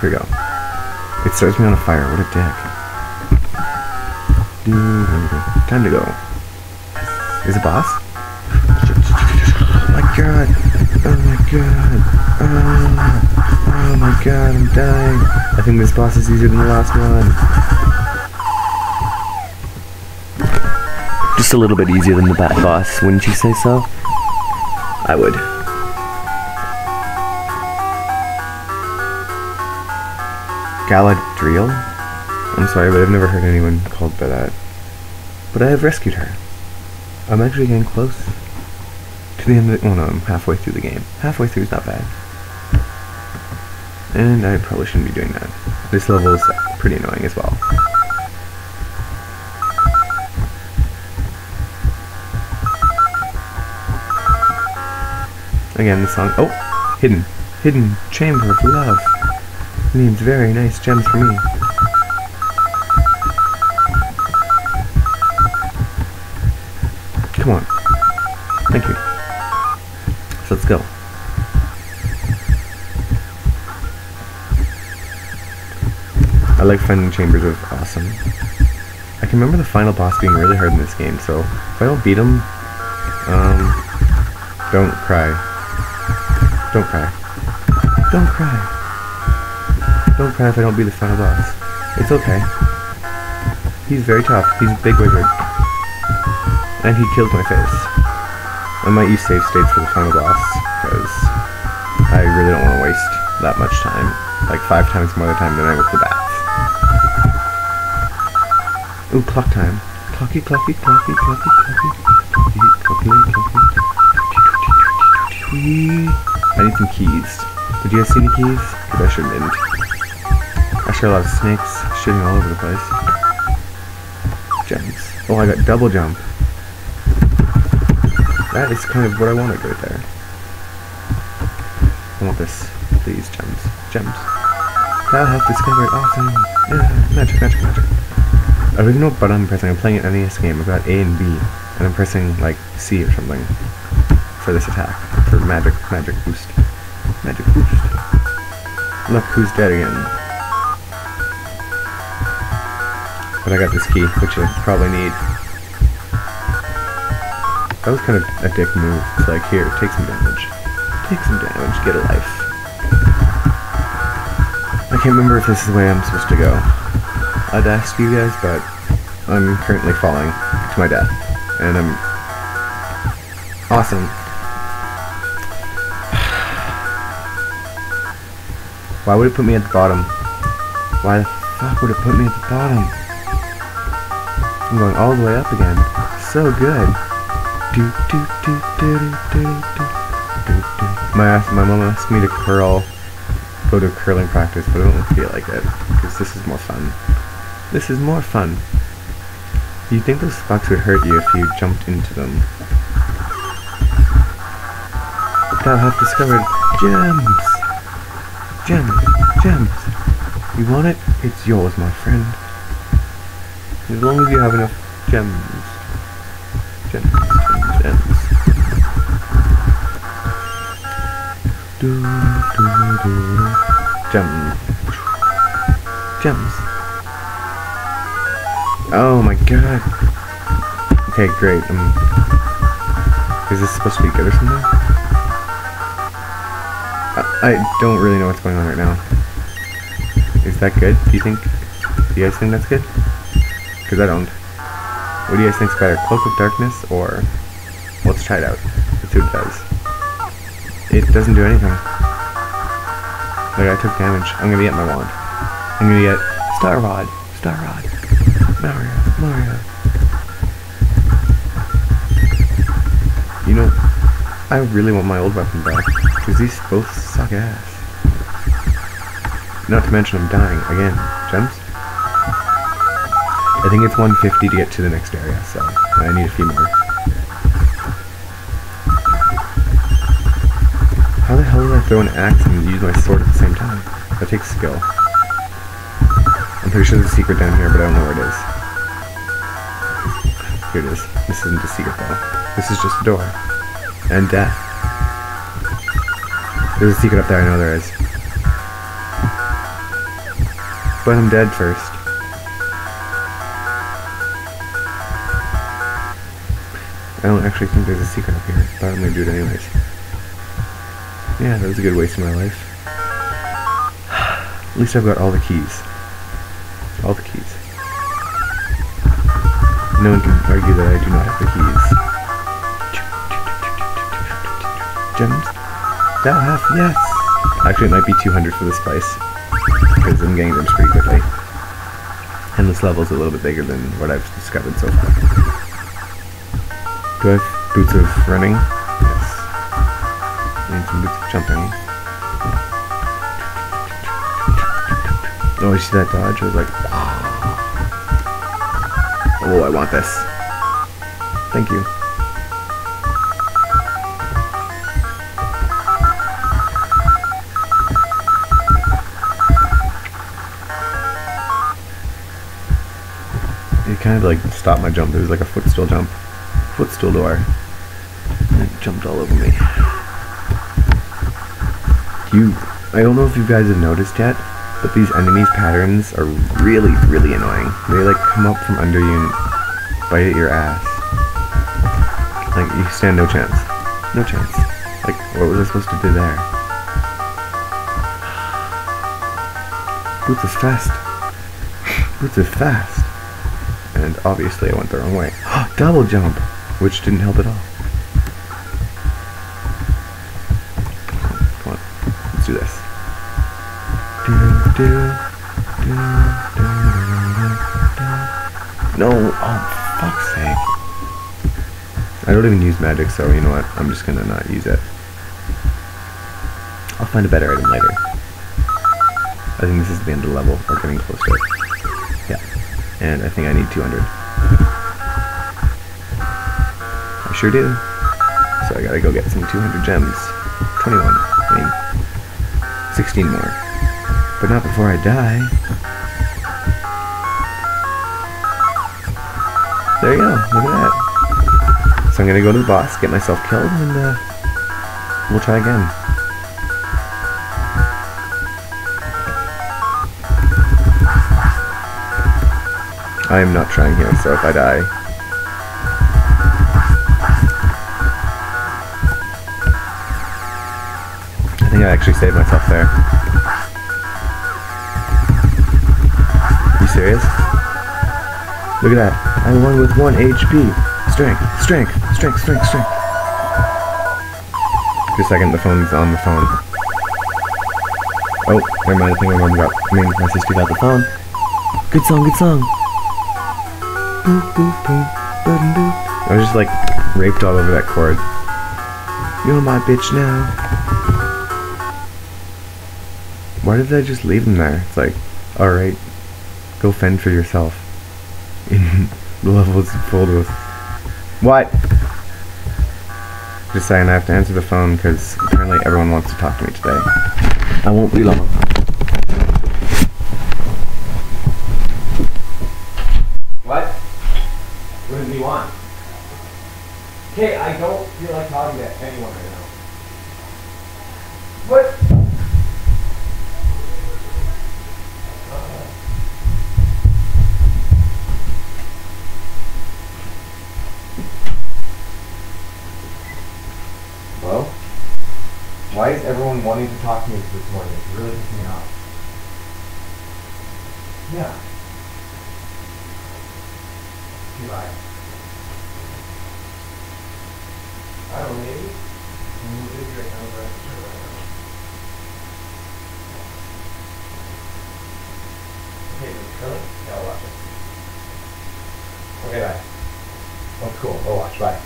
Here we go. It starts me on fire. What a dick. Time to go. Is it boss? Oh my god. Oh my god. Oh my god. I'm dying. I think this boss is easier than the last one. Just a little bit easier than the bat boss, wouldn't you say so? I would. Galadriel? I'm sorry, but I've never heard anyone called by that. But I have rescued her. I'm actually getting close to the end of the... Oh no, I'm halfway through the game. Halfway through is not bad. And I probably shouldn't be doing that. This level is pretty annoying as well. Again, the song... Oh! Hidden. Hidden Chamber of Love. Means very nice gems for me. Come on. Thank you. So let's go. I like finding chambers of awesome. I can remember the final boss being really hard in this game, so if I don't beat him, don't cry. Don't cry. Don't cry. Don't cry if I don't beat the final boss. It's okay. He's very tough. He's a big wizard. And he killed my face. I might use save states for the final boss, because I really don't want to waste that much time. Like 5 times more time than I would for bats. Ooh, clock time. Clocky, clocky, clocky, clocky, clocky, clocky, clocky, clocky. I need some keys. Did you guys see any keys? Because I sure didn't. I sure a lot of snakes shooting all over the place. Jumps. Oh, I got double jump. That is kind of what I wanted right there. I want this. Please, jumps. Jumps. Thou hast discovered awesome. Magic, magic, magic. I don't even know what button I'm pressing. I'm playing an NES game. I've got A and B. And I'm pressing, like, C or something. For this attack. For magic, magic boost. Magic boost. Look who's dead again. But I got this key, which I probably need. That was kind of a dick move. It's like, here, take some damage. Take some damage, get a life. I can't remember if this is the way I'm supposed to go. I'd ask you guys, but I'm currently falling to my death. And I'm... Awesome. Why would it put me at the bottom? Why the fuck would it put me at the bottom? I'm going all the way up again. So good. My mom asked me to curl, go to curling practice, but I don't feel like it because this is more fun. This is more fun. You'd think those spikes would hurt you if you jumped into them. Thou hast discovered gems. Gems. Gems. You want it? It's yours, my friend. As long as you have enough gems. Gems, gems, gems. Do, do, do. Gems. Gems. Oh my god. Okay, great. Is this supposed to be good or something? I don't really know what's going on right now. Is that good? Do you think? Do you guys think that's good? Because I don't. What do you guys think's better, Cloak of Darkness, or... Well, let's try it out. Let's see what it does. It doesn't do anything. Like, I took damage. I'm gonna get my wand. I'm gonna get... Star Rod! Star Rod! Mario! Mario! You know, I really want my old weapon back, because these both suck ass. Not to mention I'm dying. Again. Gems? I think it's 150 to get to the next area, so I need a few more. How the hell do I throw an axe and use my sword at the same time? That takes skill. I'm pretty sure there's a secret down here, but I don't know where it is. Here it is. This isn't a secret, though. This is just a door. And death. There's a secret up there, I know there is. But I'm dead first. I don't actually think there's a secret up here, but I'm gonna do it anyways. Yeah, that was a good waste of my life. At least I've got all the keys. All the keys. No one can argue that I do not have the keys. Gems? Thou half, yes! Actually, it might be 200 for this place, because I'm getting them pretty quickly. And this level's a little bit bigger than what I've discovered so far. Do I have boots of running? Yes. I need some boots of jumping. Oh, you see that dodge? I was like, oh, I want this. Thank you. It kind of like stopped my jump. There was like a footstool jump. Footstool door. And it jumped all over me. I don't know if you guys have noticed yet, but these enemies' patterns are really, really annoying. They like come up from under you and bite at your ass. Like, you stand no chance. No chance. Like, what was I supposed to do there? Boots is fast. Boots is fast. And obviously I went the wrong way. Double jump! Which didn't help at all. Come on. Let's do this. No! Oh, fuck's sake. I don't even use magic, so you know what? I'm just gonna not use it. I'll find a better item later. I think this is the end of the level. We're getting close to it. And I think I need 200. I sure do. So I gotta go get some 200 gems. 21. I mean, 16 more. But not before I die. There you go. Look at that. So I'm gonna go to the boss, get myself killed, and we'll try again. I am not trying here, so if I die... I think I actually saved myself there. You serious? Look at that. I won with 1 HP. Strength, strength, strength, strength, strength. Just a second, the phone's on the phone. Oh, never mind, I think my mom got... I mean, my sister got the phone. Good song, good song. I was just like raped all over that chord. You're my bitch now. Why did I just leave him there? It's like, alright, go fend for yourself. The level is filled with... What? Just saying, I have to answer the phone because apparently everyone wants to talk to me today. I won't be long. Hey, I don't feel like talking to anyone right now. What? Hello? Why is everyone wanting to talk to me this morning? It's really pissing me off. Yeah. Do I? I don't know, maybe. We'll do it right now, but I'm sure right now. Okay, really? Yeah, I'll watch it. Okay, bye. Oh, cool. I'll watch. Bye.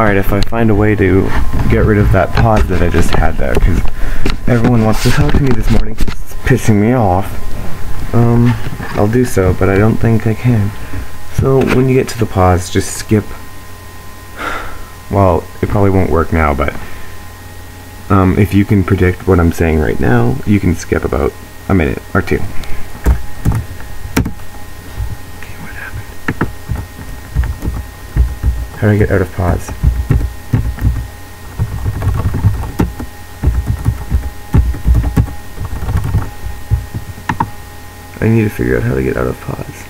Alright, if I find a way to get rid of that pause that I just had there, because everyone wants to talk to me this morning, it's pissing me off. I'll do so, but I don't think I can. So, when you get to the pause, just skip... Well, it probably won't work now, but... if you can predict what I'm saying right now, you can skip about a minute or two. Okay, what happened? How do I get out of pause? I need to figure out how to get out of pods.